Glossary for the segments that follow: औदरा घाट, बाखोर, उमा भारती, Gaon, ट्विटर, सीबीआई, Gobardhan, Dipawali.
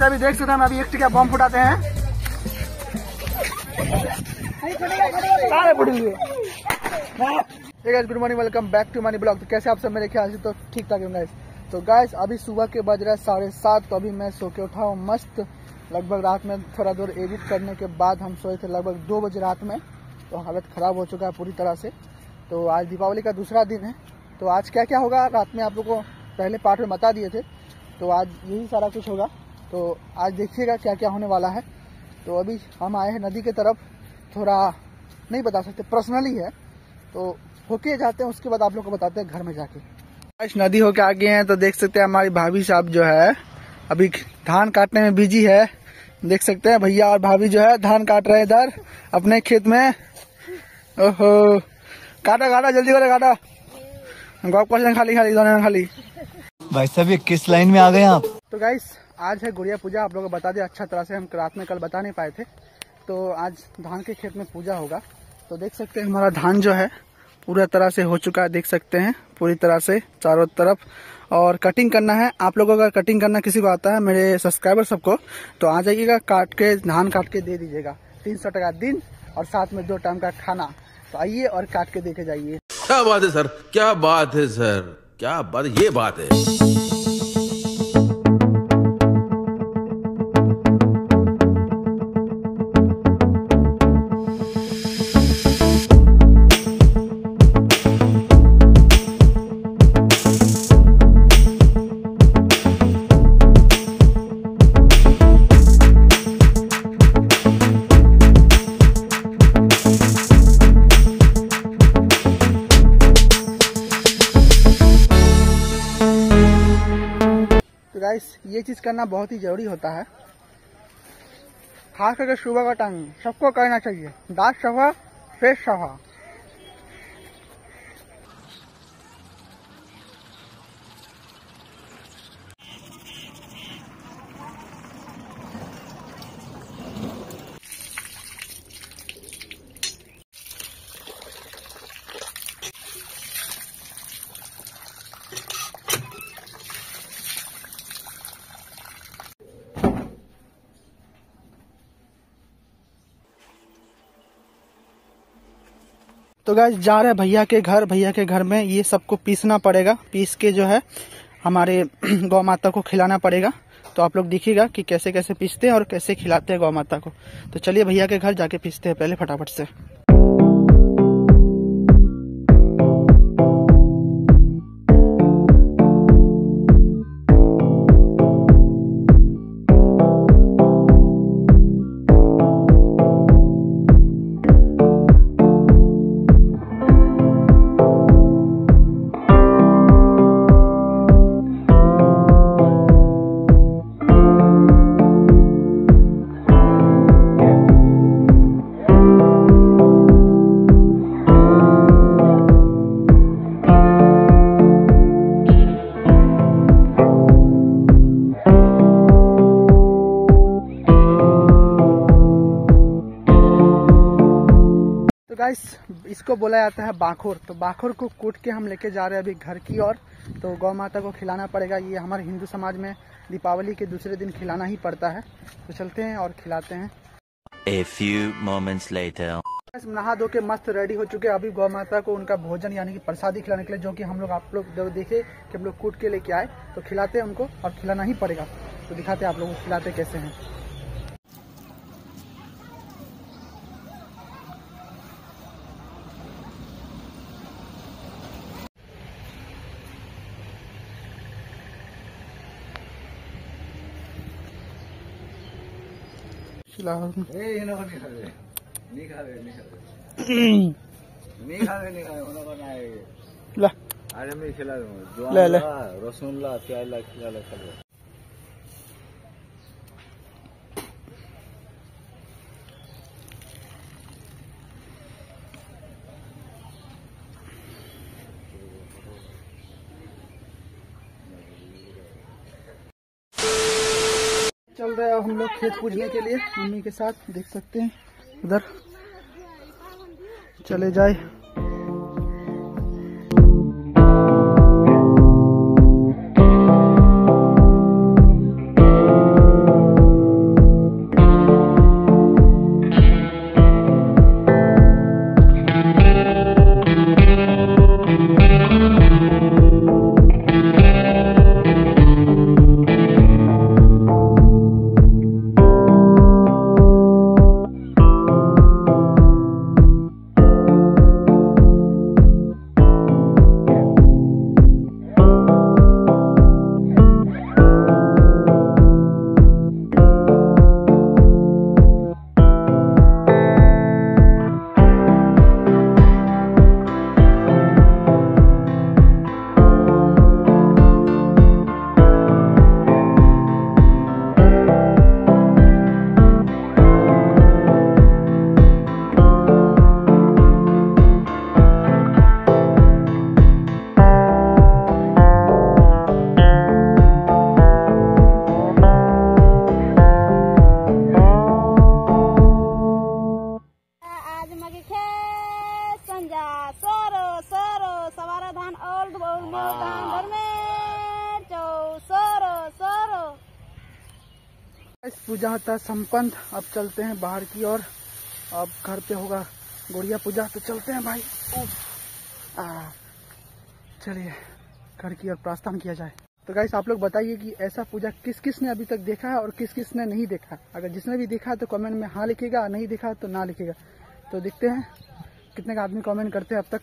Guys अभी देख सकते हैं हम अभी एक टिका बम फुटाते हैं सारे फुट गए। Good morning, welcome back to money blog. तो कैसे आप सब, मेरे ख्याल से तो ठीक ठाक है गाइस। तो गाइस अभी सुबह के बज रहा है 7:30। तो अभी मैं सो के उठा हूँ मस्त। लगभग रात में थोड़ा दूर एडिट करने के बाद हम सोए थे लगभग 2 बजे रात में। तो हालत ख़राब हो चुका है पूरी तरह से। तो आज दीपावली का दूसरा दिन है। तो आज क्या क्या होगा रात में आप लोगों को पहले पार्ट में बता दिए थे। तो आज यही सारा कुछ होगा। तो आज देखिएगा क्या क्या होने वाला है। तो अभी हम आए हैं नदी की तरफ, थोड़ा नहीं बता सकते, पर्सनली है। तो होके जाते हैं, उसके बाद आप लोग को बताते हैं घर में जाके। आज नदी होके आ गए हैं। तो देख सकते हैं हमारी भाभी साहब जो है अभी धान काटने में बिजी है। देख सकते हैं भैया और भाभी जो है धान काट रहे हैं इधर अपने खेत में। ओहो, काटा काटा जल्दी करो, काटा गौपन खाली खाली दोनों खाली। भाई साहब ये किस लाइन में आ गए आप? तो गाइस आज है गुड़िया पूजा, आप लोगों को बता दें अच्छा तरह से, हम रात में कल बता नहीं पाए थे। तो आज धान के खेत में पूजा होगा। तो देख सकते हैं हमारा धान जो है पूरा तरह से हो चुका है। देख सकते हैं पूरी तरह से चारों तरफ। और कटिंग करना है आप लोगों का, कटिंग करना किसी को आता है मेरे सब्सक्राइबर सबको, तो आ जाइएगा, काट के धान काट के दे दीजिएगा। 300 टका दिन और साथ में 2 टाइम का खाना। तो आइए और काट के देके जाइए। क्या बात है सर, क्या बात है सर, क्या बात, ये बात है। ये चीज करना बहुत ही जरूरी होता है, खास करके सुबह का टाइम सबको करना चाहिए। दांत सफा, फेस सफा। तो गाइस जा रहे भैया के घर। भैया के घर में ये सबको पीसना पड़ेगा, पीस के जो है हमारे गौ माता को खिलाना पड़ेगा। तो आप लोग देखिएगा कि कैसे कैसे पीसते हैं और कैसे खिलाते हैं गौ माता को। तो चलिए भैया के घर जाके पीसते हैं पहले फटाफट से। गाइस इसको बोला जाता है बाखोर। तो बाखोर को कूट के हम लेके जा रहे हैं अभी घर की ओर। तो गौ माता को खिलाना पड़ेगा। ये हमारे हिंदू समाज में दीपावली के दूसरे दिन खिलाना ही पड़ता है। तो चलते हैं और खिलाते हैं। A few moments later. नहा धो के मस्त रेडी हो चुके हैं। अभी गौ माता को उनका भोजन यानी कि प्रसादी खिलाने के लिए, जो कि हम लोग आप लोग जब देखे कि हम लोग कूट के लेके आए, तो खिलाते हैं उनको और खिलाना ही पड़ेगा। तो दिखाते हैं आप लोगों को खिलाते कैसे हैं। चल रहे हैं हम लोग खेत पूजने के लिए मम्मी के साथ। देख सकते हैं उधर चले जाए। पूजा होता है संपन्न। अब चलते हैं बाहर की ओर, अब घर पे होगा गुड़िया पूजा, तो चलते हैं भाई। चलिए घर की ओर प्रस्थान किया जाए। तो गाइस आप लोग बताइए कि ऐसा पूजा किस किस ने अभी तक देखा है और किस किस ने नहीं देखा। अगर जिसने भी देखा तो कमेंट में हाँ लिखेगा, नहीं देखा तो ना लिखेगा। तो देखते हैं कितने का आदमी कमेंट करते हैं अब तक।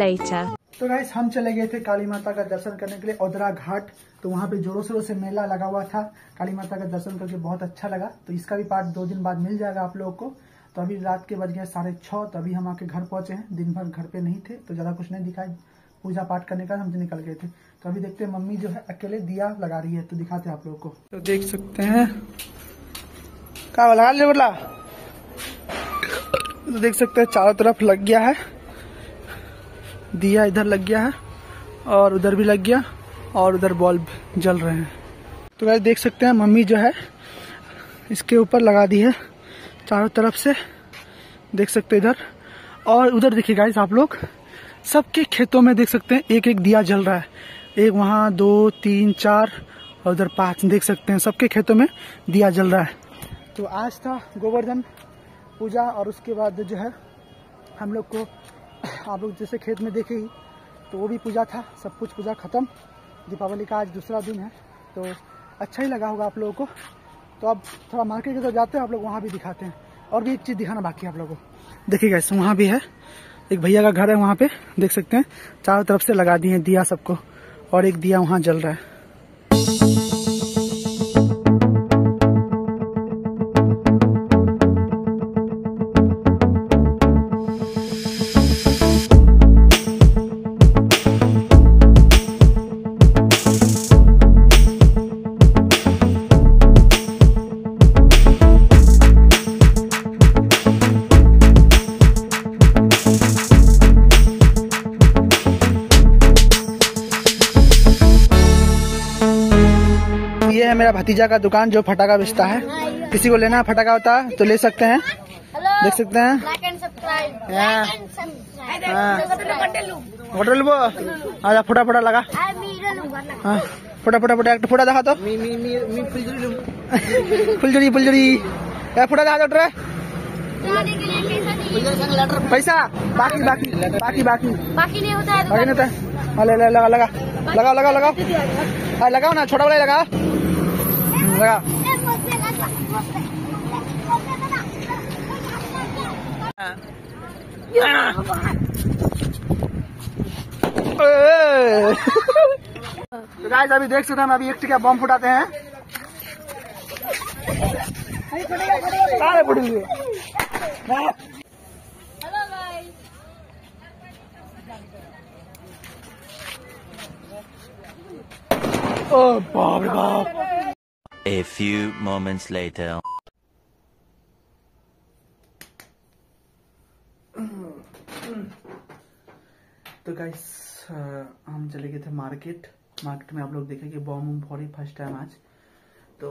Later. तो गाइस हम चले गए थे काली माता का दर्शन करने के लिए औदरा घाट। तो वहाँ पे जोरों शोरों से मेला लगा हुआ था। काली माता का दर्शन करके बहुत अच्छा लगा। तो इसका भी पार्ट 2 दिन बाद मिल जाएगा आप लोगों को। तो अभी रात के बज गए 6:30। तो अभी हम आके घर पहुंचे हैं। दिन भर घर पे नहीं थे तो ज्यादा कुछ नहीं दिखाया। पूजा पाठ करने का हम निकल गए थे। तो अभी देखते हैं मम्मी जो है अकेले दिया लगा रही है, तो दिखाते हैं आप लोगों को। तो देख सकते हैं तो देख सकते हैं चारों तरफ लग गया है दिया। इधर लग गया है और उधर भी लग गया और उधर बल्ब जल रहे हैं। तो गाइस देख सकते हैं मम्मी जो है इसके ऊपर लगा दी है चारों तरफ से, देख सकते हैं इधर और उधर। देखिए गाइस आप लोग सबके खेतों में देख सकते हैं एक एक दिया जल रहा है। एक वहाँ 2, 3, 4 और उधर 5, देख सकते हैं सबके खेतों में दिया जल रहा है। तो आज था गोवर्धन पूजा और उसके बाद जो है हम लोग को आप लोग जैसे खेत में देखे ही तो वो भी पूजा था। सब कुछ पूजा खत्म। दीपावली का आज दूसरा दिन है तो अच्छा ही लगा होगा आप लोगों को। तो अब थोड़ा मार्केट की तरफ जाते हैं, आप लोग वहाँ भी दिखाते हैं। और भी एक चीज़ दिखाना बाकी है आप लोगों को। देखिए गाइस वहाँ भी है एक भैया का घर है, वहाँ पे देख सकते हैं चारों तरफ से लगा दिए दिया सबको और एक दिया वहाँ जल रहा है। मेरा भतीजा का दुकान जो फटाका बेचता है। किसी को लेना है फटाका होता है तो ले सकते हैं, देख सकते हैं। होटल वो आजा फटा फटा लगा, फटा फटा फटा फटा दिखा तो फुलझड़ी फुलझड़ी फटा दिखा दो पैसा बाकी बाकी बाकी बाकी बाकी नहीं होता है, बाकी नहीं होता है। लगा लगा लगाओ लगाओ लगाओ लगाओ ना, छोटा वाला लगा गाइस। अभी देख सकते हैं हम अभी एक टिका बम फुटाते हैं। ओ बाप रे बाप। A few moments later. तो गाइस हम चले गए थे मार्केट। मार्केट में आप लोग देखे कि बॉम फौरी फर्स्ट टाइम आज। तो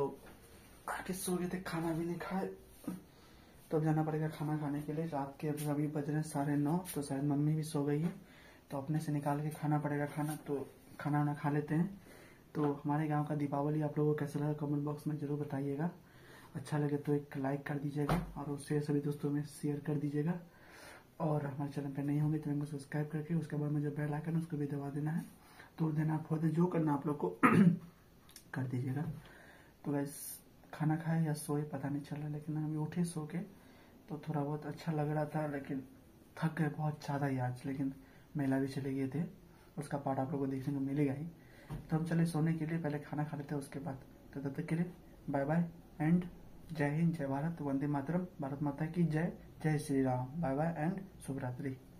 आके सो गए थे, खाना भी नहीं खाए। तो अब जाना पड़ेगा खाना खाने के लिए। रात के अभी बज रहे 9:30। तो शायद मम्मी भी सो गई है तो अपने से निकाल के खाना पड़ेगा खाना। तो खाना वाना खा लेते हैं। तो हमारे गांव का दीपावली आप लोगों को कैसा लगा कमेंट बॉक्स में जरूर बताइएगा। अच्छा लगे तो एक लाइक कर दीजिएगा और उसे सभी दोस्तों में शेयर कर दीजिएगा। और हमारे चैनल पर नए होंगे तो इनको सब्सक्राइब करके उसके बाद में जो बेल आइकन उसको भी दबा देना है, तोड़ देना, फोड़ दे, जो करना आप लोग को कर दीजिएगा। तो बस खाना खाए या सोए पता नहीं चल रहा, लेकिन हम उठे सो के तो थोड़ा बहुत अच्छा लग रहा था, लेकिन थक गए बहुत ज़्यादा ही आज। लेकिन मेला भी चले गए थे, उसका पार्ट आप लोग को देखने को मिलेगा ही। तो हम चले सोने के लिए, पहले खाना खा लेते हैं उसके बाद। तो तब तक के लिए बाय बाय एंड जय हिंद, जय भारत, वंदे मातरम, भारत माता की जय, जय Shri Ram, bye bye and शुभ रात्रि।